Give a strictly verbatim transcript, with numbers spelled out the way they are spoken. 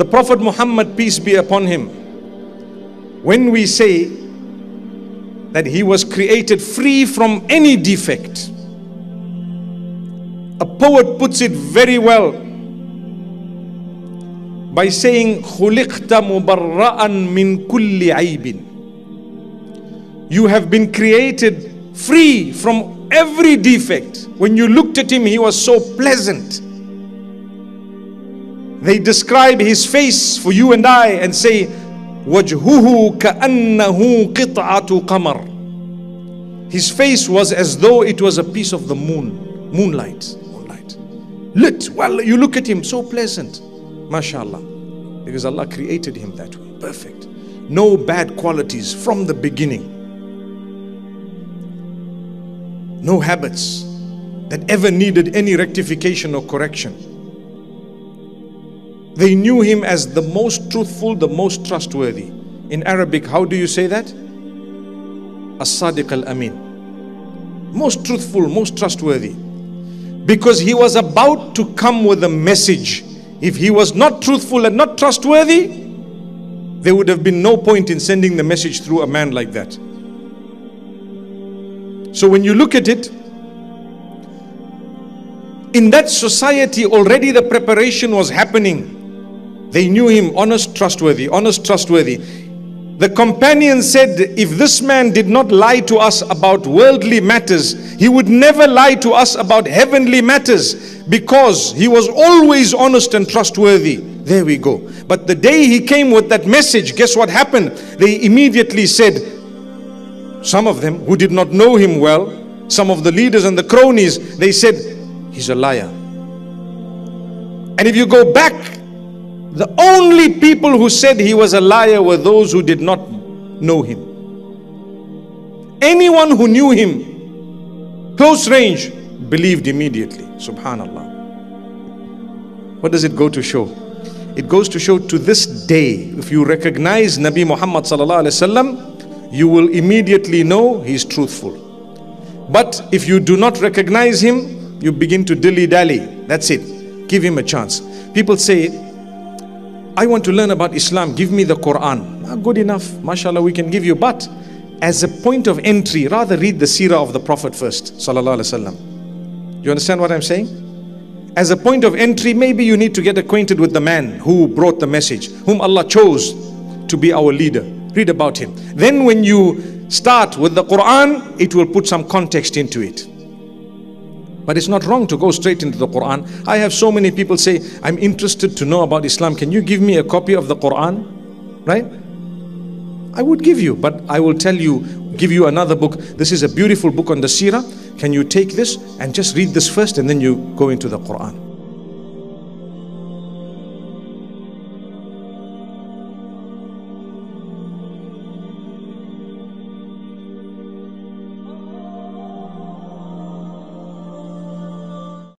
The Prophet Muhammad, peace be upon him, when we say that he was created free from any defect, a poet puts it very well by saying, "Khuliqta mubarra'an min kulli aybin." You have been created free from every defect. When you looked at him, he was so pleasant. They describe his face for you and I and say, "Wajhuhu ka'annahu qit'atu qamar." His face was as though it was a piece of the moon, moonlight, moonlight, lit. Well, you look at him, so pleasant, mashallah, because Allah created him that way, perfect, no bad qualities from the beginning. No habits that ever needed any rectification or correction. They knew him as the most truthful, the most trustworthy. In Arabic, how do you say that? As-Sadiq al Amin. Most truthful, most trustworthy. Because he was about to come with a message. If he was not truthful and not trustworthy, there would have been no point in sending the message through a man like that. So when you look at it, in that society already the preparation was happening. They knew him, honest, trustworthy, honest, trustworthy. The companion said, if this man did not lie to us about worldly matters, he would never lie to us about heavenly matters, because he was always honest and trustworthy. There we go. But the day he came with that message, guess what happened? They immediately said, some of them who did not know him well, some of the leaders and the cronies, they said, he's a liar. And if you go back, the only people who said he was a liar were those who did not know him. Anyone who knew him, close range, believed immediately. Subhanallah. What does it go to show? It goes to show, to this day, if you recognize Nabi Muhammad Sallallahu Alaihi Wasallam, you will immediately know he's truthful. But if you do not recognize him, you begin to dilly-dally. That's it. Give him a chance. People say, I want to learn about Islam, give me the Quran. Ah, good enough, mashallah, we can give you. But as a point of entry, rather read the Seerah of the Prophet first, Sallallahu Alaihi Wasallam. You understand what I'm saying? As a point of entry, maybe you need to get acquainted with the man who brought the message, whom Allah chose to be our leader. Read about him. Then when you start with the Quran, it will put some context into it. But it's not wrong to go straight into the Quran. I have so many people say, I'm interested to know about Islam. Can you give me a copy of the Quran? Right? I would give you, but I will tell you, give you another book. This is a beautiful book on the Seerah. Can you take this and just read this first, and then you go into the Quran?